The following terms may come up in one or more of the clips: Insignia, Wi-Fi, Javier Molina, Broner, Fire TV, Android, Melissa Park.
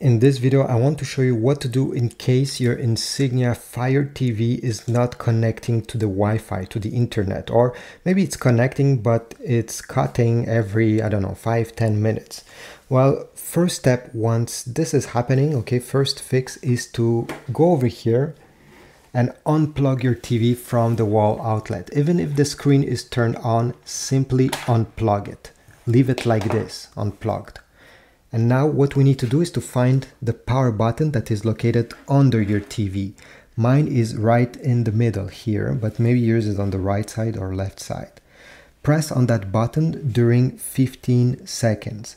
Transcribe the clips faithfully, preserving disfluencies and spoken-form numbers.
In this video, I want to show you what to do in case your Insignia Fire T V is not connecting to the Wi-Fi, to the internet, or maybe it's connecting, but it's cutting every, I don't know, five, ten minutes. Well, first step, once this is happening, okay, first fix is to go over here and unplug your T V from the wall outlet. Even if the screen is turned on, simply unplug it. Leave it like this, unplugged. And now what we need to do is to find the power button that is located under your T V. Mine is right in the middle here, but maybe yours is on the right side or left side. Press on that button during fifteen seconds.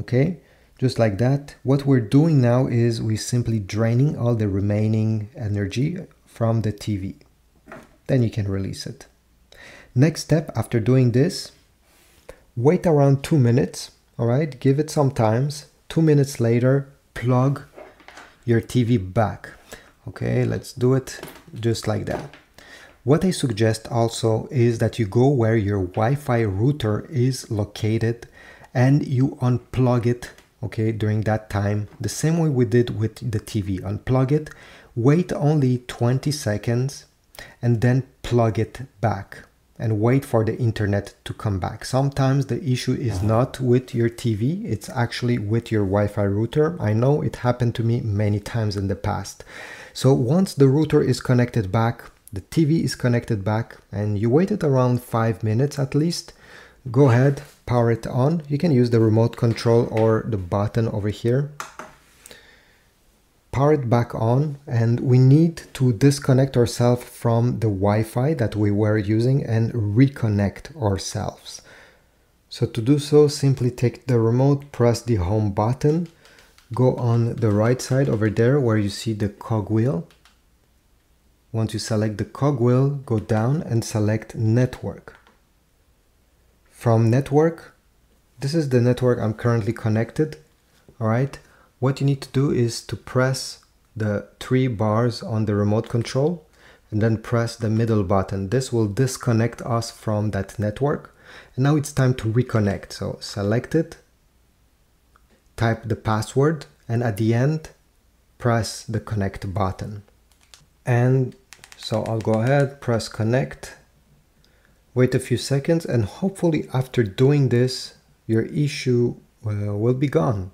Okay, just like that. What we're doing now is we're simply draining all the remaining energy from the T V. Then you can release it. Next step, after doing this, wait around two minutes. All right, give it some time. Two minutes later, plug your T V back. Okay, let's do it just like that. What I suggest also is that you go where your Wi-Fi router is located and you unplug it, okay, during that time, the same way we did with the T V. Unplug it, wait only twenty seconds, and then plug it back. And wait for the internet to come back. Sometimes the issue is not with your T V, it's actually with your Wi-Fi router. I know it happened to me many times in the past. So once the router is connected back, the T V is connected back, and you waited around five minutes at least, go ahead, power it on. You can use the remote control or the button over here. Power it back on, and we need to disconnect ourselves from the Wi-Fi that we were using and reconnect ourselves. So to do so, simply take the remote, press the home button, go on the right side over there where you see the cogwheel. Once you select the cogwheel, go down and select network. From network, this is the network I'm currently connected, all right? What you need to do is to press the three bars on the remote control and then press the middle button. This will disconnect us from that network. And now it's time to reconnect. So select it, type the password, and at the end, press the connect button. And so I'll go ahead, press connect, wait a few seconds, and hopefully after doing this, your issue uh, will be gone.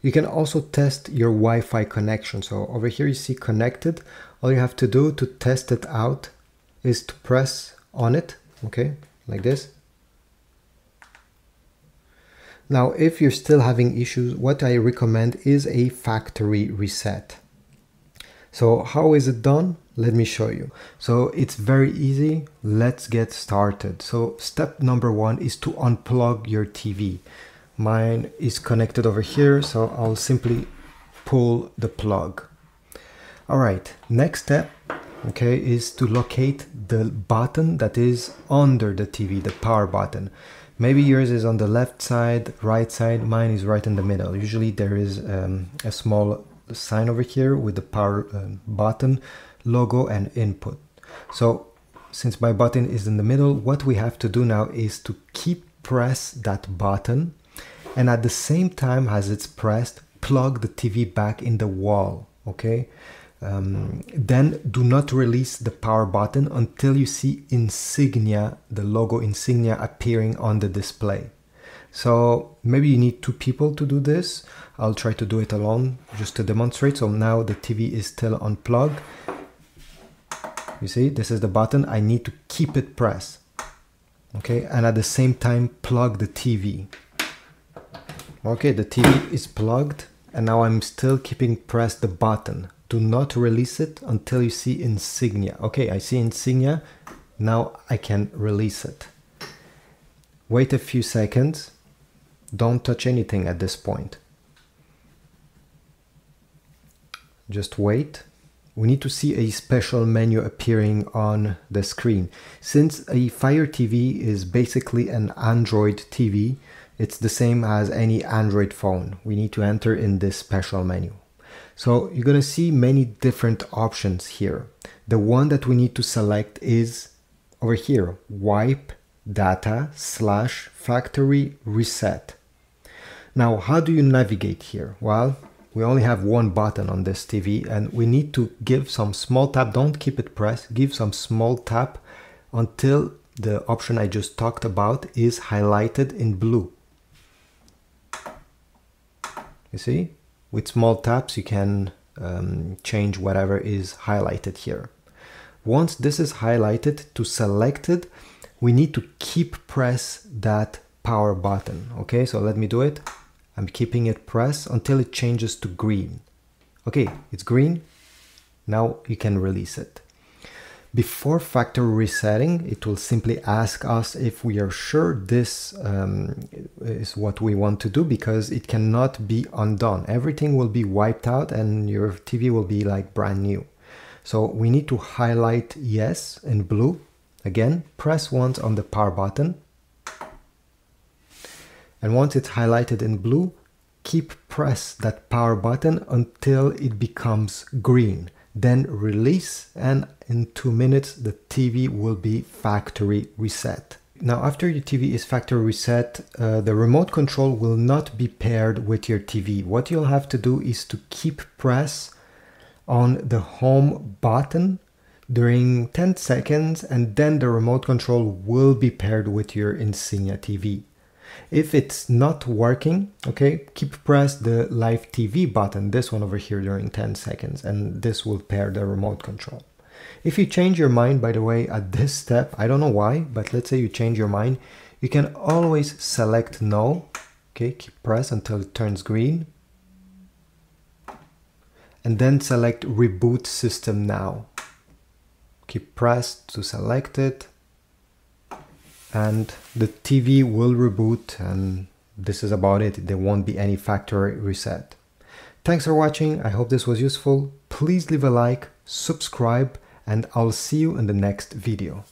You can also test your Wi-Fi connection. So over here you see connected. All you have to do to test it out is to press on it, okay, like this. Now, if you're still having issues, what I recommend is a factory reset. So how is it done? Let me show you. So it's very easy. Let's get started. So step number one is to unplug your T V. Mine is connected over here, so I'll simply pull the plug. All right, next step, okay, is to locate the button that is under the T V, the power button. Maybe yours is on the left side, right side, mine is right in the middle. Usually there is um, a small sign over here with the power um, button, logo, and input. So since my button is in the middle, what we have to do now is to keep press that button, and at the same time as it's pressed, plug the T V back in the wall, okay? Um, then do not release the power button until you see Insignia, the logo Insignia, appearing on the display. So maybe you need two people to do this. I'll try to do it alone just to demonstrate. So now the T V is still unplugged. You see, this is the button. I need to keep it pressed, okay? And at the same time, plug the T V. Okay, the T V is plugged, and now I'm still keeping pressed the button. Do not release it until you see Insignia. Okay, I see Insignia. Now I can release it. Wait a few seconds. Don't touch anything at this point. Just wait. We need to see a special menu appearing on the screen. Since a Fire T V is basically an Android T V, it's the same as any Android phone. We need to enter in this special menu. So you're gonna see many different options here. The one that we need to select is over here, wipe data slash factory reset. Now, how do you navigate here? Well, we only have one button on this T V, and we need to give some small tap. Don't keep it pressed. Give some small tap until the option I just talked about is highlighted in blue. You see? With small taps, you can um, change whatever is highlighted here. Once this is highlighted to selected, we need to keep press that power button. Okay, so let me do it. I'm keeping it pressed until it changes to green. Okay, it's green. Now you can release it. Before factory resetting, it will simply ask us if we are sure this um, is what we want to do, because it cannot be undone. Everything will be wiped out and your T V will be like brand new. So we need to highlight yes in blue. Again, press once on the power button. And once it's highlighted in blue, keep press that power button until it becomes green. Then release, and in two minutes the T V will be factory reset. Now, after your T V is factory reset, uh, the remote control will not be paired with your T V. What you'll have to do is to keep press on the home button during ten seconds, and then the remote control will be paired with your Insignia T V. If it's not working, okay, keep press the live T V button, this one over here, during ten seconds, and this will pair the remote control. If you change your mind, by the way, at this step, I don't know why, but let's say you change your mind, you can always select no, okay, keep press until it turns green, and then select reboot system now. Keep press to select it, and the T V will reboot, and this is about it. There won't be any factory reset. Thanks for watching. I hope this was useful. Please leave a like, subscribe, and I'll see you in the next video.